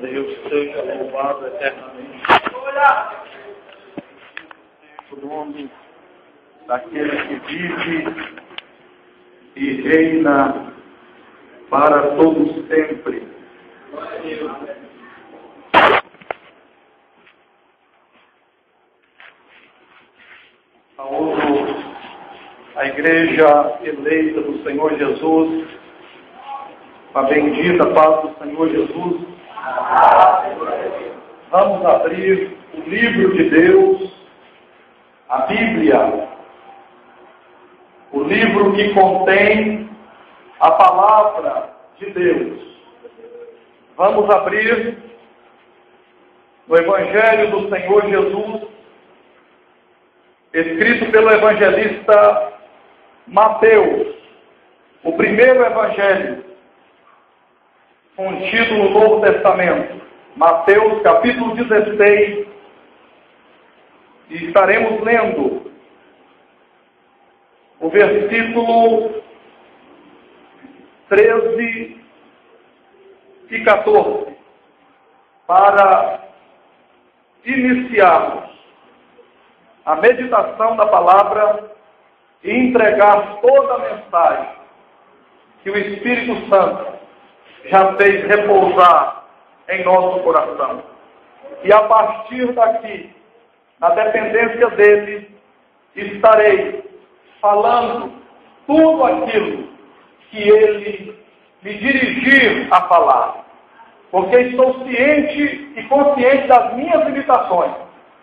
Deus seja louvado eternamente. O nome daquele que vive e reina para todos sempre. Saúdo a igreja eleita do Senhor Jesus, a bendita paz do Senhor Jesus. Vamos abrir o livro de Deus, a Bíblia, o livro que contém a palavra de Deus. Vamos abrir no Evangelho do Senhor Jesus, escrito pelo evangelista Mateus, o primeiro evangelho contido no Novo Testamento, Mateus capítulo 16, e estaremos lendo o versículo 13 e 14, para iniciarmos a meditação da palavra e entregar toda a mensagem que o Espírito Santo já fez repousar em nosso coração. E a partir daqui, na dependência dele, estarei falando tudo aquilo que ele me dirigir a falar. Porque estou ciente e consciente das minhas limitações.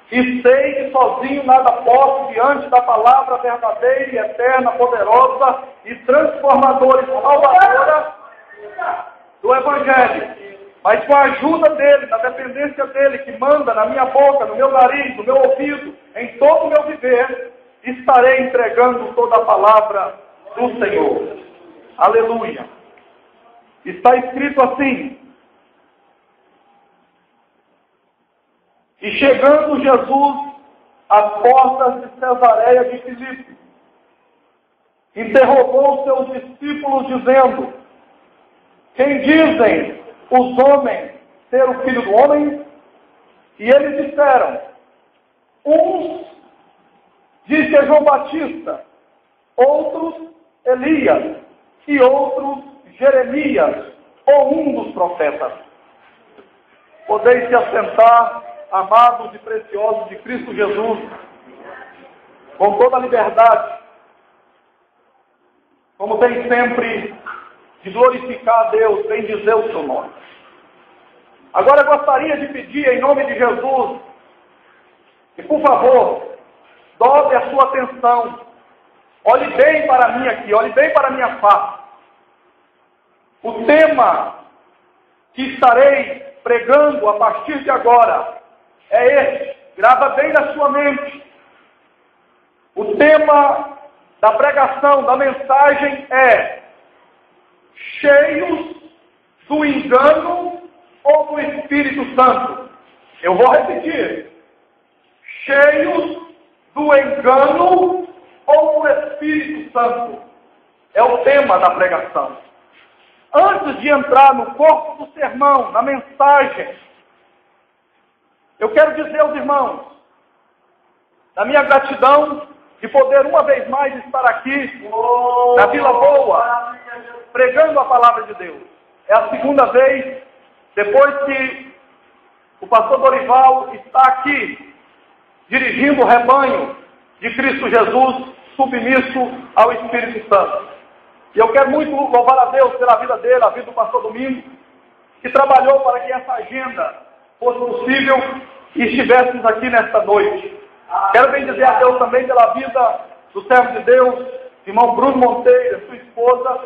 E sei que sozinho nada posso diante da palavra verdadeira e eterna, poderosa e transformadora e salvadora do Evangelho, mas com a ajuda dele, na dependência dele, que manda na minha boca, no meu nariz, no meu ouvido, em todo o meu viver, estarei entregando toda a palavra do Senhor. Aleluia! Está escrito assim: e chegando Jesus às portas de Cesareia de Filipe, interrogou seus discípulos, dizendo: quem dizem os homens ser o Filho do Homem? E eles disseram: uns dizem que é João Batista, outros Elias, e outros Jeremias, ou um dos profetas. Podeis se assentar, amados e preciosos de Cristo Jesus, com toda a liberdade, como tem sempre, de glorificar a Deus, bem dizer o seu nome. Agora eu gostaria de pedir em nome de Jesus, que por favor, dobre a sua atenção, olhe bem para mim aqui, olhe bem para a minha face. O tema que estarei pregando a partir de agora é este, grava bem na sua mente. O tema da pregação, da mensagem é: cheios do engano ou do Espírito Santo? Eu vou repetir: cheios do engano ou do Espírito Santo? É o tema da pregação. Antes de entrar no corpo do sermão, na mensagem, eu quero dizer aos irmãos, da minha gratidão de poder uma vez mais estar aqui na Vila Boa, pregando a palavra de Deus. É a segunda vez, depois que o pastor Dorival está aqui, dirigindo o rebanho de Cristo Jesus, submisso ao Espírito Santo. E eu quero muito louvar a Deus pela vida dele, a vida do pastor Domingos, que trabalhou para que essa agenda fosse possível e estivéssemos aqui nesta noite. Quero bem dizer a Deus também pela vida do servo de Deus, irmão Bruno Monteiro, sua esposa,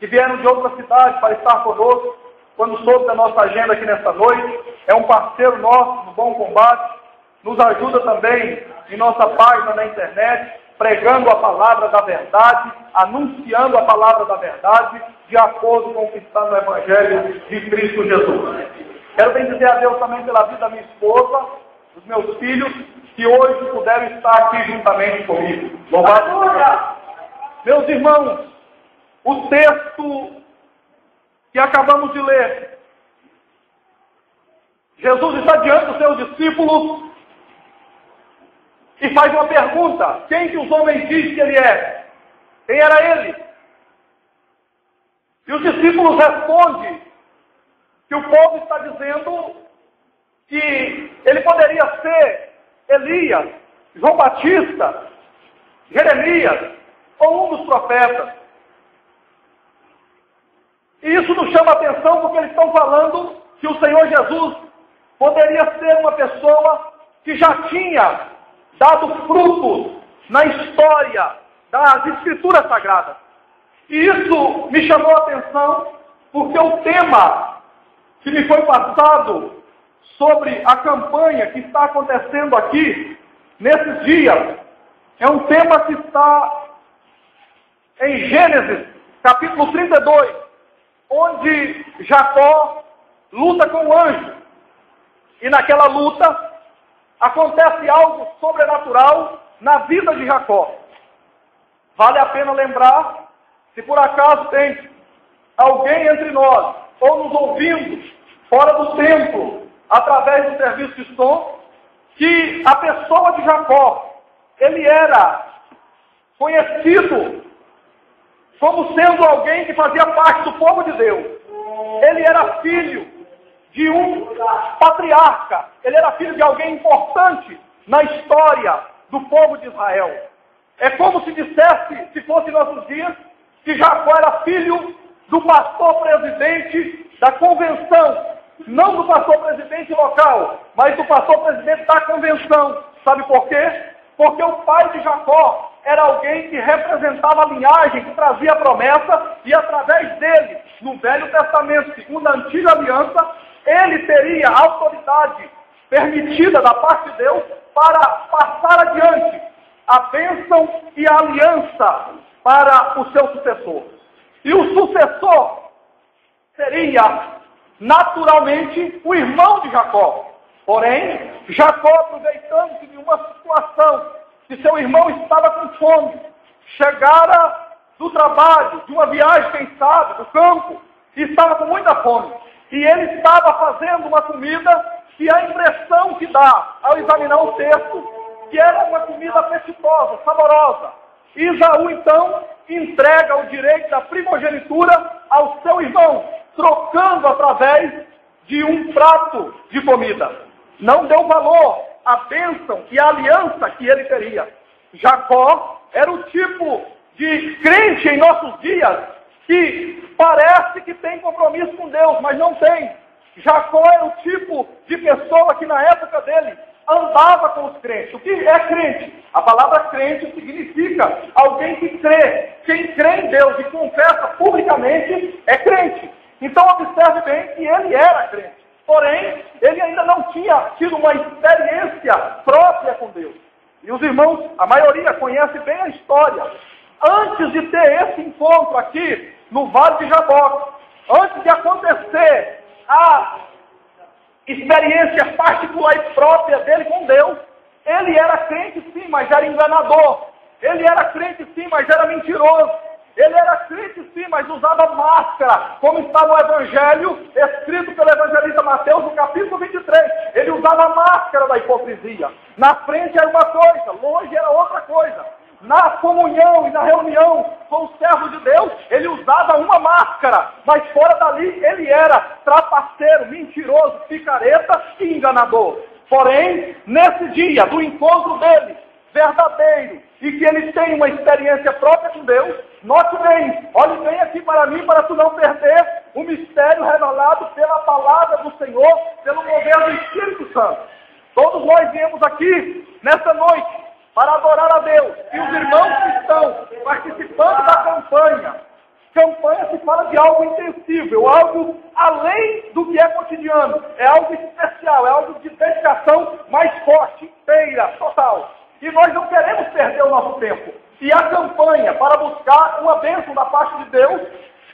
que vieram de outra cidade para estar conosco, quando soube da nossa agenda aqui nesta noite. É um parceiro nosso do Bom Combate, nos ajuda também em nossa página na internet, pregando a palavra da verdade, anunciando a palavra da verdade, de acordo com o que está no Evangelho de Cristo Jesus. Quero bem dizer a Deus também pela vida da minha esposa, dos meus filhos, que hoje puderam estar aqui juntamente comigo. Louvado seja Deus. Meus irmãos, o texto que acabamos de ler Jesus está diante dos seus discípulos e faz uma pergunta: quem que os homens dizem que ele é? Quem era ele? E os discípulos respondem que o povo está dizendo que ele poderia ser Elias, João Batista, Jeremias ou um dos profetas. E isso nos chama a atenção porque eles estão falando que o Senhor Jesus poderia ser uma pessoa que já tinha dado fruto na história das Escrituras Sagradas. E isso me chamou a atenção porque o tema que me foi passado sobre a campanha que está acontecendo aqui nesses dias é um tema que está em Gênesis, capítulo 32, onde Jacó luta com o anjo. E naquela luta acontece algo sobrenatural na vida de Jacó. Vale a pena lembrar, se por acaso tem alguém entre nós, ou nos ouvindo, fora do templo, através do serviço de som, que a pessoa de Jacó, ele era conhecido como sendo alguém que fazia parte do povo de Deus. Ele era filho de um patriarca. Ele era filho de alguém importante na história do povo de Israel. É como se dissesse, se fosse nossos dias, que Jacó era filho do pastor presidente da convenção. Não do pastor presidente local, mas do pastor presidente da convenção. Sabe por quê? Porque o pai de Jacó era alguém que representava a linhagem, que trazia a promessa, e através dele, no Velho Testamento, segundo a Antiga Aliança, ele teria a autoridade permitida da parte de Deus para passar adiante a bênção e a aliança para o seu sucessor. E o sucessor seria, naturalmente, o irmão de Jacó. Porém, Jacó, aproveitando-se de uma situação que seu irmão estava com fome, chegara do trabalho, de uma viagem, quem sabe, do campo, e estava com muita fome. E ele estava fazendo uma comida que a impressão que dá ao examinar o texto que era uma comida apetitosa, saborosa. Esaú, então, entrega o direito da primogenitura ao seu irmão, trocando através de um prato de comida. Não deu valor à bênção e à aliança que ele teria. Jacó era o tipo de crente em nossos dias que parece que tem compromisso com Deus, mas não tem. Jacó era o tipo de pessoa que na época dele andava com os crentes. O que é crente? A palavra crente significa alguém que crê. Quem crê em Deus e confessa publicamente é crente. Então observe bem que ele era crente, porém ele ainda não tinha tido uma experiência própria com Deus. E os irmãos, a maioria, conhece bem a história. Antes de ter esse encontro aqui no Vale de Jaboc, antes de acontecer a experiência particular e própria dele com Deus, ele era crente sim, mas era enganador. Ele era crente sim, mas era mentiroso. Ele era crente sim, mas usava máscara, como está no Evangelho, escrito pelo evangelista Mateus, no capítulo 23. Ele usava a máscara da hipocrisia. Na frente era uma coisa, longe era outra coisa. Na comunhão e na reunião com o servo de Deus, ele usava uma máscara, mas fora dali ele era trapaceiro, mentiroso, picareta e enganador. Porém, nesse dia do encontro dele, verdadeiro, e que ele tem uma experiência própria com Deus, note bem, olhe bem aqui para mim, para tu não perder o mistério revelado pela palavra do Senhor, pelo poder do Espírito Santo. Todos nós viemos aqui, nessa noite, para adorar a Deus. E os irmãos que estão participando da campanha se fala de algo intensível, algo além do que é cotidiano, é algo especial, é algo de dedicação mais forte, inteira, total. E nós não queremos perder o nosso tempo. E a campanha para buscar uma bênção da parte de Deus,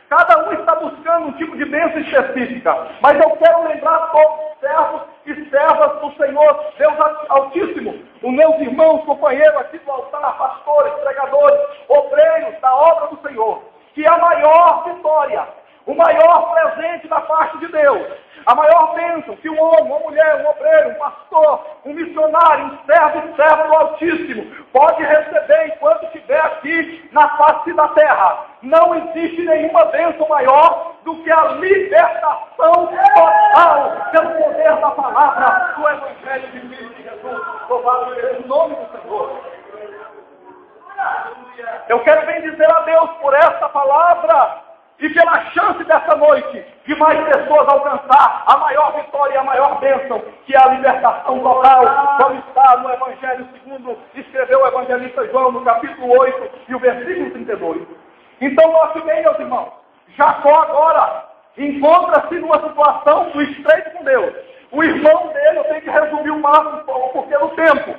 cada um está buscando um tipo de bênção específica. Mas eu quero lembrar todos os servos e servas do Senhor, Deus Altíssimo, os meus irmãos, companheiros aqui do altar, pastores, pregadores, obreiros da obra do Senhor, que a maior vitória, o maior presente da parte de Deus, a maior bênção que um homem, uma mulher, um obreiro, um pastor, um missionário, um servo e serva do Altíssimo pode receber enquanto estiver aqui na face da terra. Não existe nenhuma bênção maior do que a libertação total pelo poder da palavra do Evangelho de Cristo Jesus. Louvado seja o nome do Senhor. Eu quero bendizer a Deus por esta palavra e pela chance dessa noite de mais pessoas alcançar a maior vitória e a maior bênção, que é a libertação total, como está no Evangelho segundo escreveu o evangelista João no capítulo 8 e o versículo 32. Então, note bem, meus irmãos, Jacó agora encontra-se numa situação do estreito com Deus. O irmão dele, eu tenho que resumir o máximo um pouco, porque é o tempo.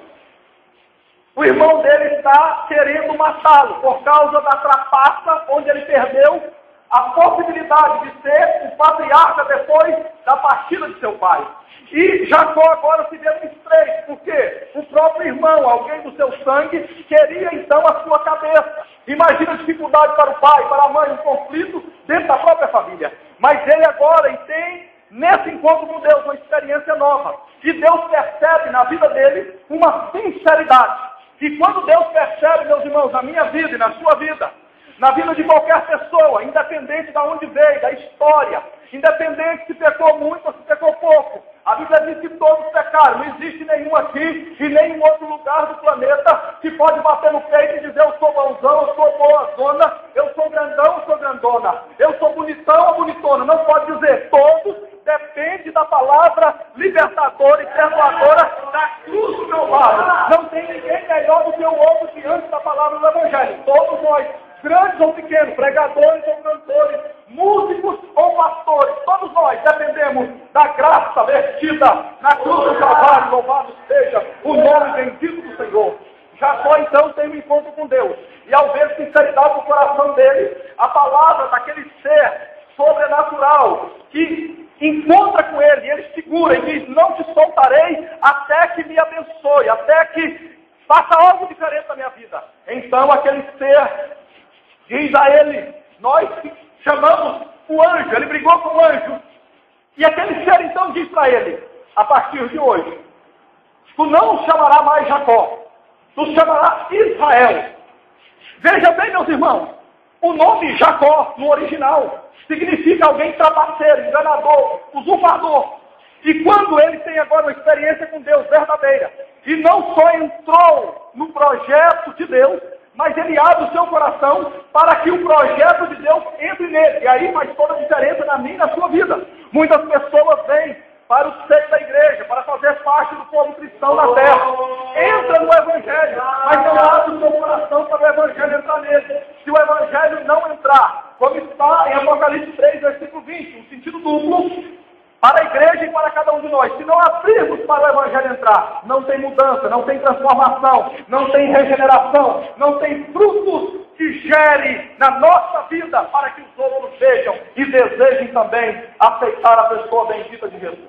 O irmão dele está querendo matá-lo por causa da trapaça onde ele perdeu a possibilidade de ser o patriarca depois da partida de seu pai. E Jacó agora se vê no estreito, porque o próprio irmão, alguém do seu sangue, queria então a sua cabeça. Imagina a dificuldade para o pai, para a mãe, um conflito dentro da própria família. Mas ele agora tem, nesse encontro com Deus, uma experiência nova. E Deus percebe na vida dele uma sinceridade. E quando Deus percebe, meus irmãos, na minha vida e na sua vida, na vida de qualquer pessoa, independente de onde veio, da história, independente se pecou muito ou se pecou pouco, a Bíblia diz que todos pecaram, não existe nenhum aqui e nenhum outro lugar do planeta que pode bater no peito e dizer eu sou bonzão, eu sou boa zona, eu sou grandão, eu sou grandona, eu sou bonitão ou bonitona, não pode dizer, todos depende da palavra libertadora e perdoadora da cruz do Calvário. Não tem ninguém melhor do que o outro diante da palavra do Evangelho, todos nós. Grandes ou pequenos, pregadores ou cantores, músicos ou pastores, todos nós dependemos da graça vertida na cruz do Calvário, louvado seja o nome bendito do Senhor. Jacó então tem um encontro com Deus, e ao ver sinceridade no coração dele, a palavra daquele ser sobrenatural que encontra com ele, e ele segura e diz, não te soltarei até que me abençoe, até que faça algo diferente na minha vida. Então aquele ser diz a ele, nós chamamos o anjo, ele brigou com o anjo. E aquele ser então diz para ele, a partir de hoje, tu não chamarás mais Jacó, tu chamarás Israel. Veja bem, meus irmãos, o nome Jacó, no original, significa alguém trapaceiro, enganador, usurpador. E quando ele tem agora uma experiência com Deus verdadeira, e não só entrou no projeto de Deus, mas ele abre o seu coração para que o projeto de Deus entre nele. E aí faz toda a diferença na minha e na sua vida. Muitas pessoas vêm para o seio da igreja, para fazer parte do povo cristão na terra. Entra no Evangelho, mas não abre o seu coração para o Evangelho entrar nele. Se o Evangelho não entrar, como está em Apocalipse 3, versículo 20, no sentido duplo, para a igreja e para cada um de nós. Se não abrirmos para o Evangelho entrar, não tem mudança, não tem transformação, não tem regeneração, não tem frutos que gere na nossa vida para que os outros vejam e desejem também aceitar a pessoa bendita de Jesus.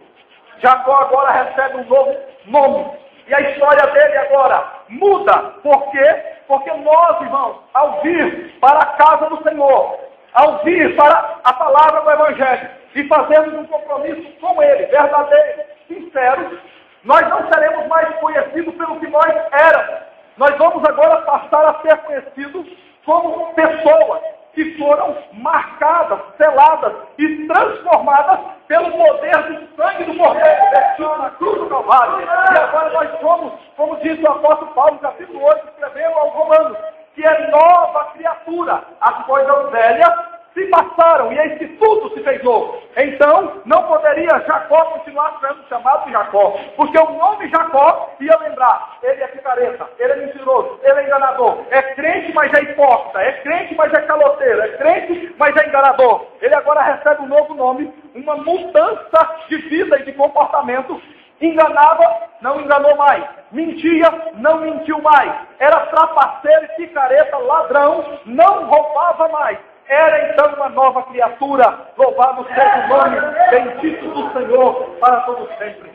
Jacó agora recebe um novo nome. E a história dele agora muda. Por quê? Porque nós, irmãos, ao vir para a casa do Senhor, ao vir para a palavra do Evangelho, e fazemos um compromisso com ele, verdadeiro, sincero, nós não seremos mais conhecidos pelo que nós éramos. Nós vamos agora passar a ser conhecidos como pessoas que foram marcadas, seladas e transformadas pelo poder do sangue do Cordeiro vertido na cruz do Calvário. E agora nós somos, como diz o apóstolo Paulo, no capítulo 8, escreveu aos Romanos, que é nova criatura, as coisas velhas se passaram, e eis que tudo se fez novo. Então, não poderia Jacó continuar sendo chamado de Jacó, porque o nome Jacó ia lembrar, ele é picareta, ele é mentiroso, ele é enganador, é crente, mas é hipócrita, é crente, mas é caloteiro, é crente, mas é enganador. Ele agora recebe um novo nome, uma mudança de vida e de comportamento. Enganava, não enganou mais. Mentia, não mentiu mais. Era trapaceiro, picareta, ladrão, não roubava mais. Era então uma nova criatura, louvado seja o nome bendito do Senhor para todos sempre.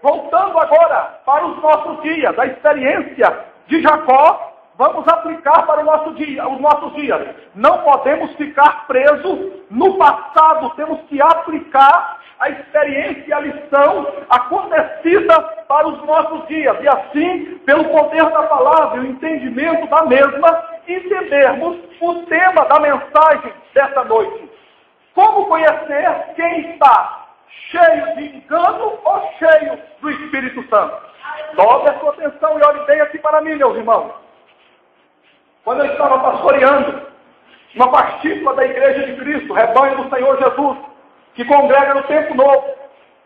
Voltando agora para os nossos dias, a experiência de Jacó Vamos aplicar para o nosso dia, os nossos dias. Não podemos ficar presos no passado. Temos que aplicar a experiência e a lição acontecida para os nossos dias. E assim, pelo poder da palavra e o entendimento da mesma, entendermos o tema da mensagem dessa noite. Como conhecer quem está cheio de engano ou cheio do Espírito Santo? Dobre a sua atenção e olhe bem aqui para mim, meus irmãos. Quando eu estava pastoreando uma partícula da Igreja de Cristo, rebanho do Senhor Jesus, que congrega no Tempo Novo,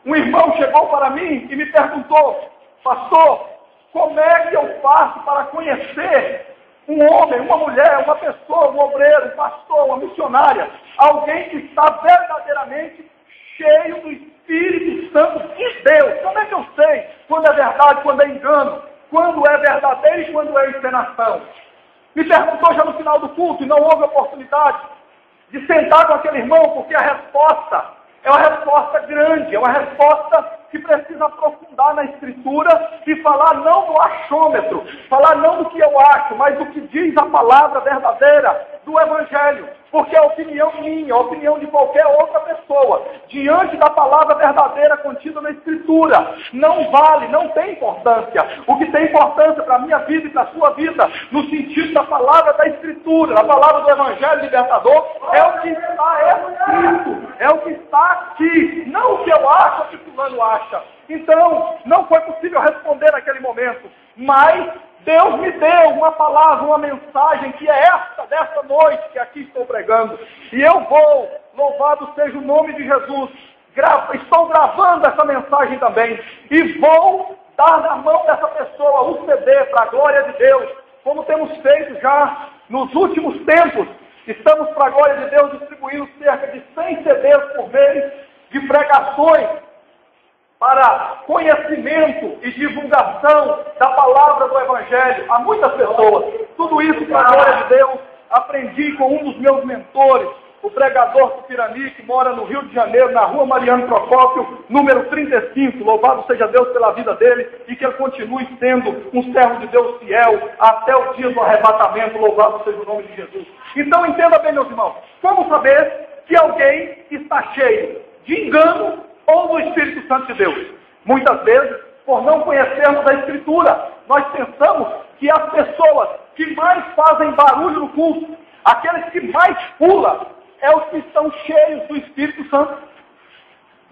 um irmão chegou para mim e me perguntou: pastor, como é que eu faço para conhecer um homem, uma mulher, uma pessoa, um obreiro, um pastor, uma missionária, alguém que está verdadeiramente cheio do Espírito Santo de Deus? Como é que eu sei quando é verdade, quando é engano, quando é verdadeiro e quando é encenação? Me perguntou já no final do culto e não houve oportunidade de sentar com aquele irmão, porque a resposta é uma resposta grande, é uma resposta que precisa aprofundar na Escritura e falar não do achômetro, falar não do que eu acho, mas do que diz a palavra verdadeira do Evangelho, porque a opinião minha, a opinião de qualquer outra pessoa, diante da palavra verdadeira contida na Escritura, não vale, não tem importância. O que tem importância para a minha vida e para a sua vida, no sentido da palavra da Escritura, da palavra do Evangelho libertador, é o que está escrito, é o que está aqui, não o que eu acho, o que fulano acha. Então, não foi possível responder naquele momento, mas Deus me deu uma palavra, uma mensagem, que é esta, dessa noite, que aqui estou pregando. E eu vou, louvado seja o nome de Jesus, estou gravando essa mensagem também, e vou dar na mão dessa pessoa o CD para a glória de Deus, como temos feito já nos últimos tempos. Estamos, para a glória de Deus, distribuindo cerca de 100 CDs por mês de pregações, para conhecimento e divulgação da palavra do Evangelho a muitas pessoas. Tudo isso, para a glória de Deus, aprendi com um dos meus mentores, o pregador do Pirani, que mora no Rio de Janeiro, na rua Mariano Procópio, número 35. Louvado seja Deus pela vida dele e que ele continue sendo um servo de Deus fiel até o dia do arrebatamento. Louvado seja o nome de Jesus. Então entenda bem, meus irmãos, como saber que alguém está cheio de engano ou do Espírito Santo de Deus? Muitas vezes, por não conhecermos a Escritura, nós pensamos que as pessoas que mais fazem barulho no culto, aqueles que mais pulam, é os que estão cheios do Espírito Santo.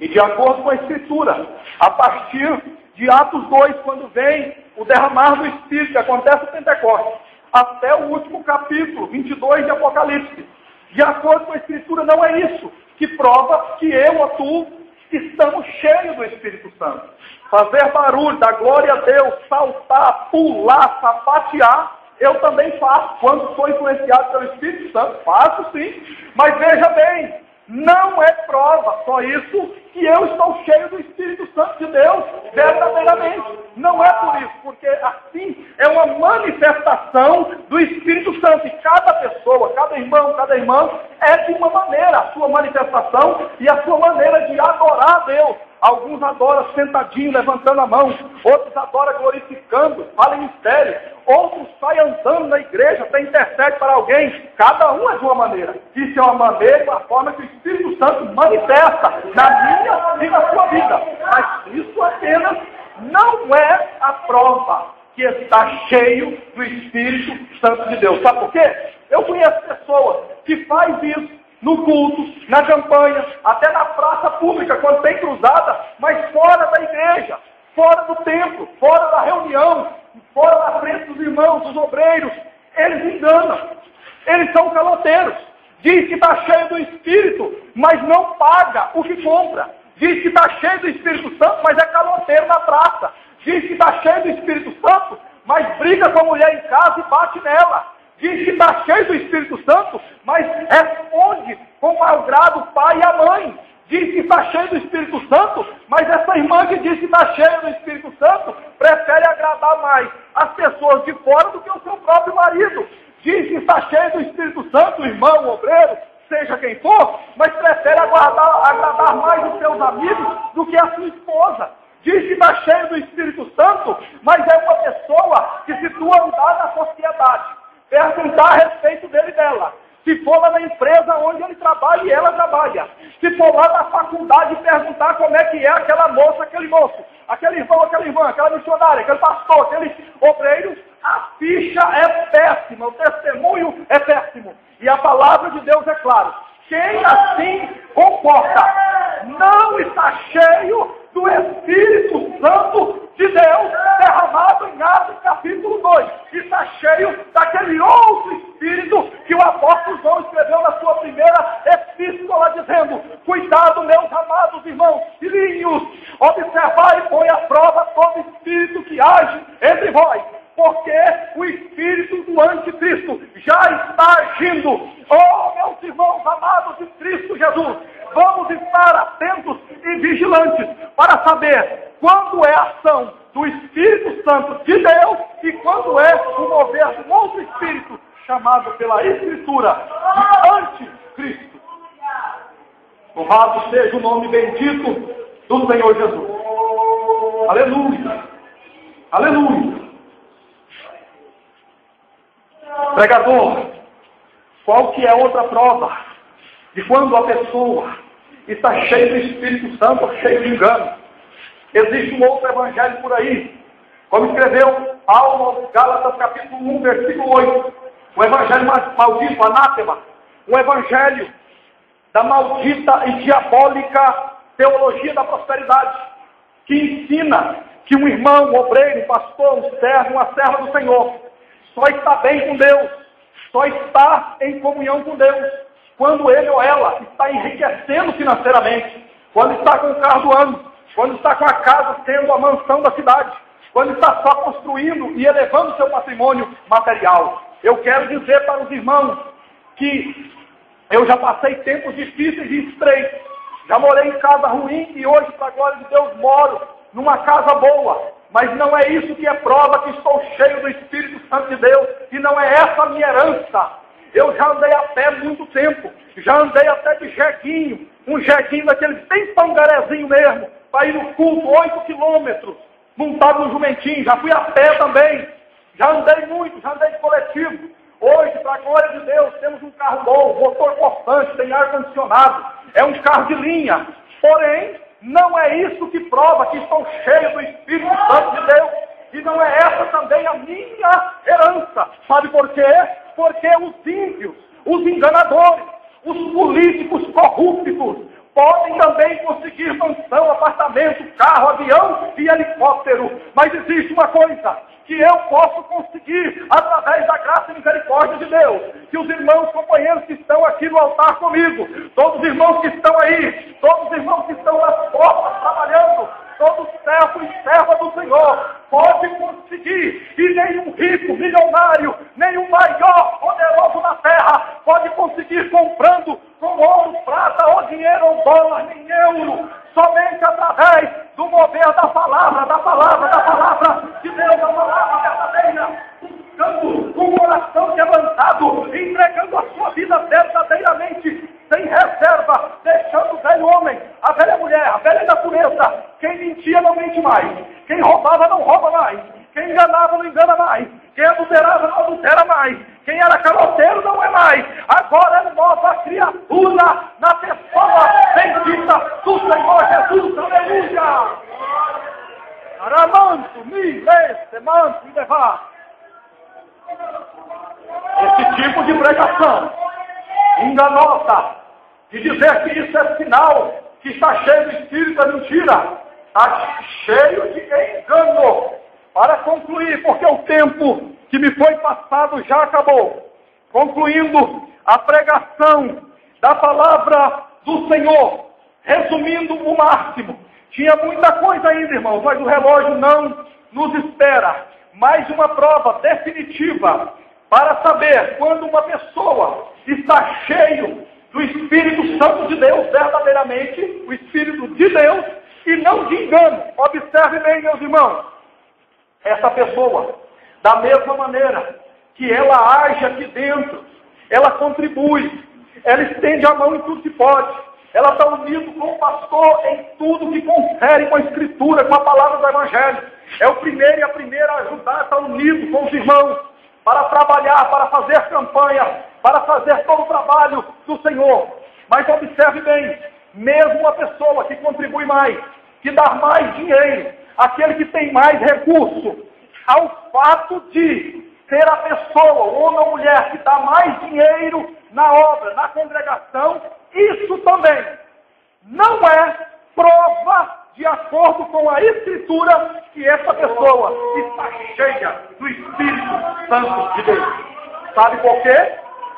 E de acordo com a Escritura, a partir de Atos 2, quando vem o derramar do Espírito, que acontece o Pentecostes, até o último capítulo, 22 de Apocalipse, de acordo com a Escritura, não é isso que prova que eu atuo, estamos cheios do Espírito Santo. Fazer barulho, dar glória a Deus, saltar, pular, sapatear, eu também faço. Quando sou influenciado pelo Espírito Santo, faço sim. Mas veja bem, não é prova só isso que eu estou cheio do Espírito Santo de Deus verdadeiramente. Não é por isso, porque assim é uma manifestação do Espírito Santo. E cada pessoa, cada irmão, cada irmã é de uma maneira a sua manifestação e a sua maneira de adorar a Deus. Alguns adoram sentadinho, levantando a mão. Outros adoram glorificando, falam em sério. Outros saem andando na igreja até intercede para alguém. Cada um é de uma maneira. Isso é uma maneira, uma forma que o Espírito Santo manifesta na minha e na sua vida. Mas isso apenas não é a prova que está cheio do Espírito Santo de Deus. Sabe por quê? Eu conheço pessoas que fazem isso no culto, na campanha, até na praça pública, quando tem cruzada, mas fora da igreja, fora do templo, fora da reunião, fora da frente dos irmãos, dos obreiros. Eles enganam, eles são caloteiros. Diz que está cheio do Espírito, mas não paga o que compra. Diz que está cheio do Espírito Santo, mas é caloteiro na praça. Diz que está cheio do Espírito Santo, mas briga com a mulher em casa e bate nela. Diz que está cheio do Espírito Santo, mas responde com malgrado o pai e a mãe. Diz que está cheio do Espírito Santo, mas essa irmã que diz que está cheia do Espírito Santo prefere agradar mais as pessoas de fora do que o seu próprio marido. Diz que está cheio do Espírito Santo, irmão, obreiro, seja quem for, mas prefere agradar mais os seus amigos do que a sua esposa. Diz que está cheio do Espírito Santo, mas é uma pessoa que, se tu andar na sociedade, perguntar a respeito dele e dela, se for lá na empresa onde ele trabalha e ela trabalha, se for lá na faculdade perguntar como é que é aquela moça, aquele moço, aquele irmão, aquela irmã, aquela missionária, aquele pastor, aquele obreiro, a ficha é péssima, o testemunho é péssimo. E a palavra de Deus é clara. Quem assim comporta não está cheio do Espírito Santo de Deus derramado em Atos capítulo 2. Está cheio daquele outro Espírito que o apóstolo João escreveu na sua primeira epístola, dizendo: cuidado, meus amados irmãos, filhinhos, observai e põe à prova todo Espírito que age entre vós, porque o Espírito do Anticristo já está agindo. Oh, meus irmãos amados de Cristo Jesus, vamos estar atentos e vigilantes para saber quando é a ação do Espírito Santo de Deus e quando é o mover de um outro Espírito, chamado pela Escritura de Anticristo. Louvado seja o nome bendito do Senhor Jesus. Aleluia! Aleluia! Pregador, qual que é outra prova de quando a pessoa está cheia do Espírito Santo, cheia de engano? Existe um outro evangelho por aí, como escreveu Paulo aos Gálatas capítulo 1, versículo 8, o evangelho maldito, anátema, um evangelho da maldita e diabólica teologia da prosperidade, que ensina que um irmão, um obreiro, um pastor, um servo, uma serva do Senhor, só está bem com Deus, só está em comunhão com Deus quando ele ou ela está enriquecendo financeiramente, quando está com o carro do ano, quando está com a casa sendo a mansão da cidade, quando está só construindo e elevando seu patrimônio material. Eu quero dizer para os irmãos que eu já passei tempos difíceis e estreitos, já morei em casa ruim e hoje, para a glória de Deus, moro numa casa boa. Mas não é isso que é prova que estou cheio do Espírito Santo de Deus, e não é essa a minha herança. Eu já andei a pé muito tempo, já andei até de jeguinho, um jeguinho daquele bem pangarezinho mesmo, para ir no culto, 8 quilômetros, montado no jumentinho, já fui a pé também, já andei muito, já andei de coletivo. Hoje, para a glória de Deus, temos um carro bom, motor constante, tem ar-condicionado, é um carro de linha, porém, não é isso que prova que estou cheio do Espírito Santo de Deus. E não é essa também a minha herança. Sabe por quê? Porque os ímpios, os enganadores, os políticos corruptos podem também conseguir mansão, apartamento, carro, avião e helicóptero. Mas existe uma coisa que eu posso conseguir através da graça e misericórdia de Deus, que os irmãos companheiros que estão aqui no altar comigo, todos os irmãos que estão aí, todos os irmãos que estão nas portas trabalhando, todo servo e serva do Senhor pode conseguir, e nenhum rico, milionário, nenhum maior poderoso na terra pode conseguir comprando com ouro, prata, ou dinheiro, ou dólar, nem euro, somente através do mover da palavra, de Deus, da palavra verdadeira, buscando um coração quebrantado, entregando a sua vida verdadeiramente, sem reserva, deixando o velho homem, a velha mulher, a velha natureza. Quem mentia não mente mais, quem roubava não rouba mais, quem enganava não engana mais, quem adulterava não adultera mais, quem era caloteiro não é mais, agora é nova criatura na pessoa bendita do Senhor Jesus, aleluia! Aramanto, mi, leste, manto, levar. Esse tipo de pregação enganosa, de dizer que isso é sinal que está cheio de espírito é mentira, está cheio de engano. Para concluir, porque o tempo que me foi passado já acabou, concluindo a pregação da palavra do Senhor, resumindo o máximo, tinha muita coisa ainda, irmãos, mas o relógio não nos espera. Mais uma prova definitiva para saber quando uma pessoa está cheio do Espírito Santo de Deus verdadeiramente, o Espírito de Deus, e não de engano. Observe bem, meus irmãos, essa pessoa, da mesma maneira que ela age aqui dentro, ela contribui, ela estende a mão em tudo que pode, Ela está unida com o pastor em tudo que confere com a Escritura, com a palavra do Evangelho. É o primeiro e a primeira a ajudar, está unido com os irmãos para trabalhar, para fazer campanha, para fazer todo o trabalho do Senhor. Mas observe bem, mesmo uma pessoa que contribui mais, que dá mais dinheiro, aquele que tem mais recurso, ao fato de ser a pessoa, o homem ou a mulher, que dá mais dinheiro na obra, na congregação, isso também não é prova de acordo com a Escritura que essa pessoa está cheia do Espírito Santo de Deus. Sabe por quê?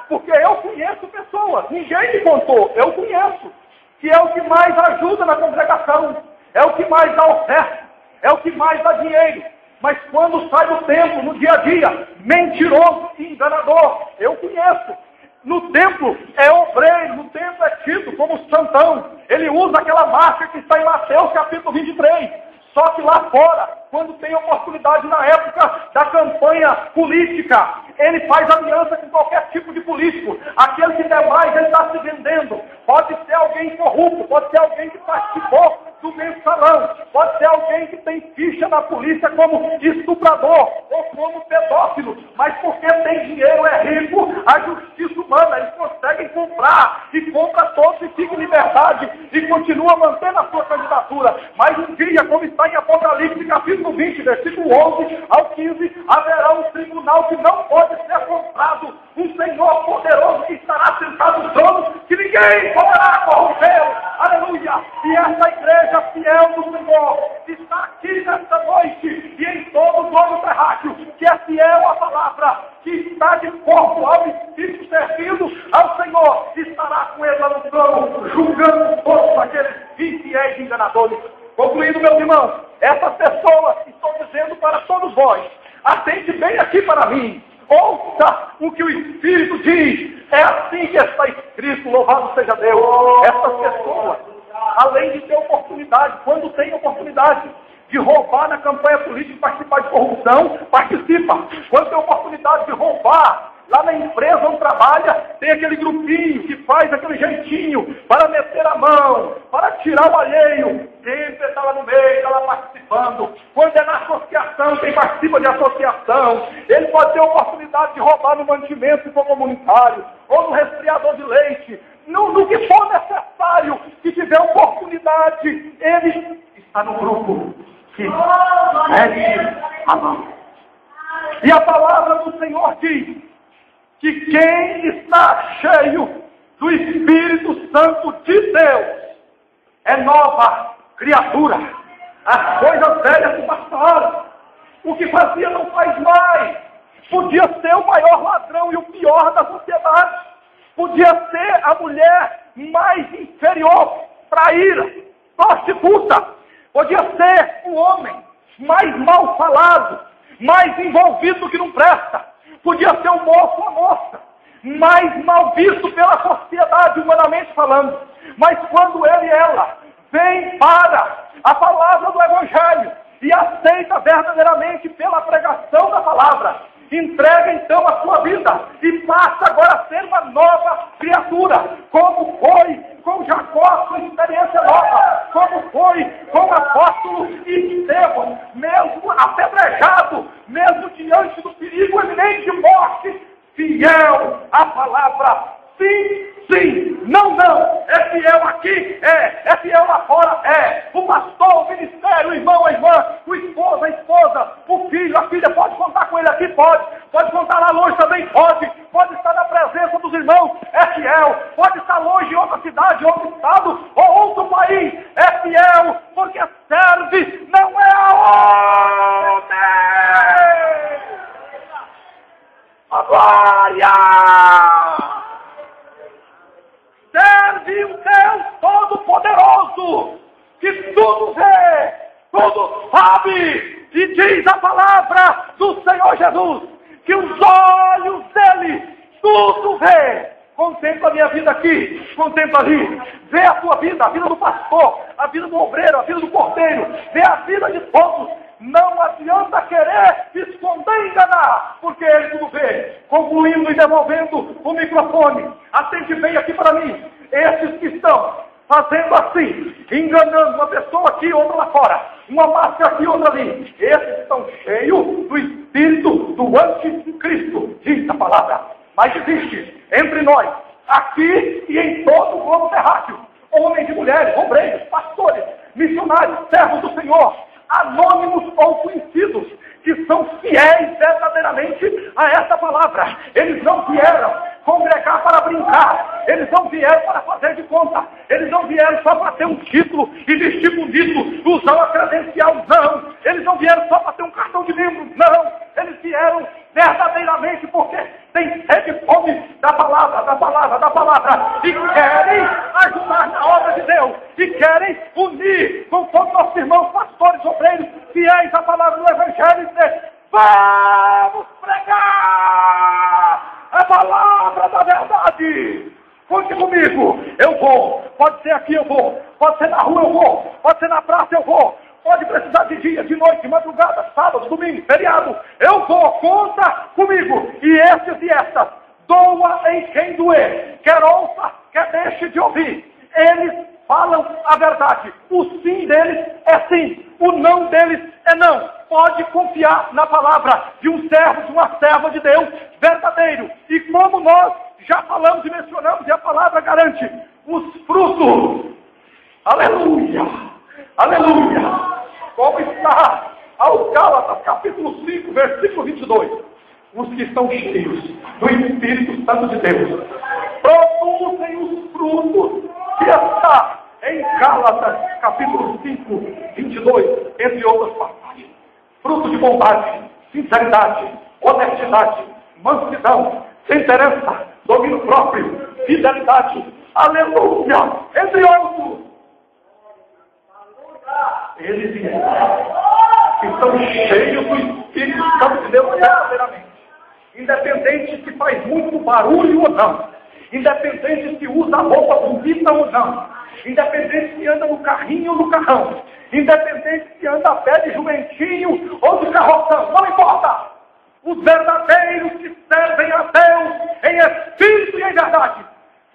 Porque eu conheço pessoas, ninguém me contou, eu conheço, que é o que mais ajuda na congregação, é o que mais dá oferta, é o que mais dá dinheiro. Mas quando sai do tempo, no dia a dia, mentiroso e enganador, eu conheço. No templo é obreiro, no templo é tido como santão. Ele usa aquela marca que está em Mateus capítulo 23. Só que lá fora, quando tem oportunidade na época da campanha política, ele faz aliança com qualquer tipo de político. Aquele que der mais, ele está se vendendo. Pode ser alguém corrupto, pode ser alguém que participou do mensalão, pode ser alguém que tem ficha na polícia como estuprador ou como pedófilo, mas porque tem dinheiro, é rico, a justiça humana, eles conseguem comprar, e compra todos e fica em liberdade, e continua mantendo a sua candidatura. Mas um dia, como está em Apocalipse, capítulo 20, versículo 11 ao 15, haverá um tribunal que não pode ser comprado, um Senhor poderoso que estará sentado no trono, que ninguém poderá corrompê-lo. Aleluia! E essa igreja fiel do Senhor está aqui nesta noite e em todo o globo terráqueo, que é fiel à palavra, que está de corpo ao Espírito, servindo ao Senhor, estará com ele lá no trono, julgando todos aqueles infiéis e enganadores. Concluindo, meus irmãos, essas pessoas, estou dizendo para todos vós, atente bem aqui para mim, ouça o que o Espírito diz, é assim que está escrito, louvado seja Deus. Essas pessoas, além de ter oportunidade, quando tem oportunidade de roubar na campanha política, participar de corrupção, participa. Quando tem oportunidade de roubar lá na empresa onde trabalha, tem aquele grupinho que faz aquele jeitinho para meter a mão, para tirar o alheio. Sempre está lá no meio, está lá participando. Quando é na associação, quem participa de associação, ele pode ter oportunidade de roubar no mantimento comunitário ou no resfriador de leite. No que for necessário, se tiver oportunidade, ele está no grupo que mete a mão. E a palavra do Senhor diz que quem está cheio do Espírito Santo de Deus é nova criatura. As coisas velhas se passaram. O que fazia não faz mais. Podia ser o maior ladrão e o pior da sociedade. Podia ser a mulher mais inferior, traíra, prostituta. Podia ser o homem mais mal falado, mais envolvido que não presta. Podia ser o moço ou a moça mais mal visto pela sociedade, humanamente falando. Mas quando ele e ela vêm para a palavra do Evangelho e aceita verdadeiramente pela pregação da palavra, entrega então a sua vida e passa agora a ser uma nova criatura, como foi com Jacó, sua experiência nova, como foi com o apóstolo Estevão, mesmo apedrejado, mesmo diante do perigo iminente de morte, fiel à palavra. Sim, sim, não, não, é fiel aqui, é fiel lá fora, é. O pastor, o ministério, o irmão, a irmã, o esposo, a esposa, o filho, a filha, pode contar com ele aqui, pode contar lá longe também, pode estar na presença dos irmãos, é fiel, pode estar longe em outra cidade, outro estado, ou outro país, é fiel, porque serve, não é a homem, a glória. Serve o Deus Todo-Poderoso, que tudo vê, tudo sabe, e diz a palavra do Senhor Jesus, que os olhos dele tudo vê. Contempla a minha vida aqui, contempla ali, vê a vida do pastor, a vida do obreiro, a vida do cordeiro, vê a vida de todos. Não adianta querer esconder e enganar, porque ele tudo vê. Concluindo e devolvendo o microfone, atende bem aqui para mim. Esses que estão fazendo assim, enganando uma pessoa aqui, outra lá fora, uma máscara aqui, outra ali. Esses estão cheios do espírito do anticristo, diz a palavra. Mas existe entre nós, aqui e em todo o globo terráqueo, homens e mulheres, obreiros, pastores, missionários, servos do Senhor, anônimos ou conhecidos, que são fiéis verdadeiramente a essa palavra. Eles não vieram congregar para brincar, eles não vieram para fazer de conta, eles não vieram só para ter um título e vestir bonito, usar uma credencial, não. Eles não vieram só para ter um cartão de membro, não. Eles vieram verdadeiramente porque têm sede e fome da palavra, da palavra, da palavra, e querem ajudar na obra de Deus, e querem unir com todos nossos irmãos, pastores, obreiros, fiéis à palavra do Evangelho, e dizer: vamos pregar a palavra da verdade. Conte comigo, eu vou. Pode ser aqui, eu vou. Pode ser na rua, eu vou. Pode ser na praça, eu vou. Pode precisar de dia, de noite, de madrugada, sábado, domingo, feriado. Eu vou, conta comigo. E esses e essas, doa em quem doer, quer ouça, quer deixe de ouvir, eles falam a verdade. O sim deles é sim, o não deles é não. Pode confiar na palavra de um servo, de uma serva de Deus verdadeiro. E como nós já falamos e mencionamos, e a palavra garante os frutos. Aleluia! Aleluia! Como está ao Gálatas, capítulo 5, versículo 22. Os que estão cheios do Espírito Santo de Deus produzem os frutos que está em Gálatas, capítulo 5, 22, entre outras passagens. Fruto de bondade, sinceridade, honestidade, mansidão, temperança, domínio próprio, fidelidade, aleluia, entre outros. Eles estão cheios do Espírito Santo de Deus verdadeiramente. Independente se faz muito barulho ou não, independente se usa a roupa bonita ou não, independente se anda no carrinho ou no carrão, independente se anda a pé de jumentinho ou de carroção, não importa. Os verdadeiros que servem a Deus em espírito e em verdade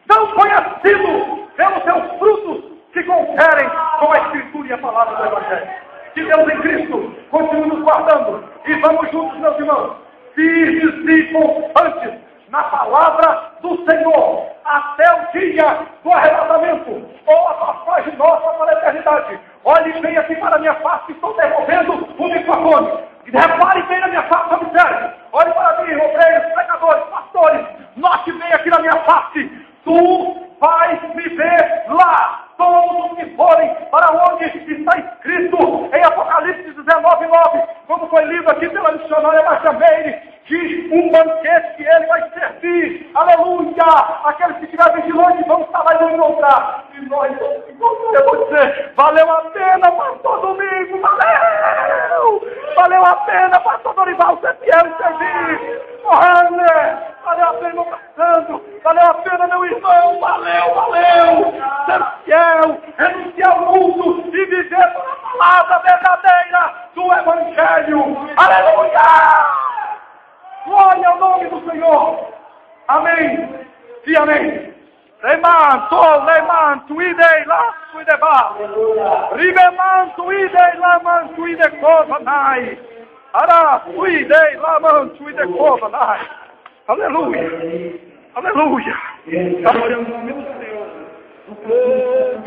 são conhecidos pelos seus frutos que conferem com a Escritura e a palavra do Evangelho. Que Deus em Cristo continue nos guardando. E vamos juntos, meus irmãos, firmes e constantes na palavra do Senhor, até o dia do arrebatamento, ou a passagem nossa para a eternidade. Olhe bem aqui para a minha face, que estou devolvendo o microfone. Repare bem na minha face, observe. Olhe para mim, obreiros, pregadores, pastores. Note bem aqui na minha face. Tu vais me ver lá, todos que forem para onde está escrito em Apocalipse 19:9, como foi lido aqui pela missionária Bachamele, de um banquete que ele vai servir, aleluia, aqueles que estiverem vigilantes vão estar lá e vão encontrar, e nós vamos encontrar. Eu vou dizer: valeu a pena, pastor Domingos, valeu, valeu a pena, pastor Dorival, ser fiel e servir, valeu a pena, meu pastor, valeu a pena, meu irmão, valeu, valeu, ser fiel, renunciar ao mundo e viver pela palavra verdadeira do Evangelho, aleluia. Glória ao nome do Senhor. Amém e amém. Lemanto, idei lá, suide ba. Ribemanto, idei lá, manto, ide covanai. Ara, suidei lá, manto, ide covanai. Aleluia. Aleluia. Glória ao nome do Senhor.